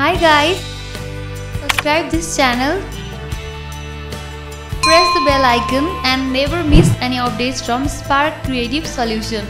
Hi guys, subscribe this channel, press the bell icon and never miss any updates from Spark Creative Solution.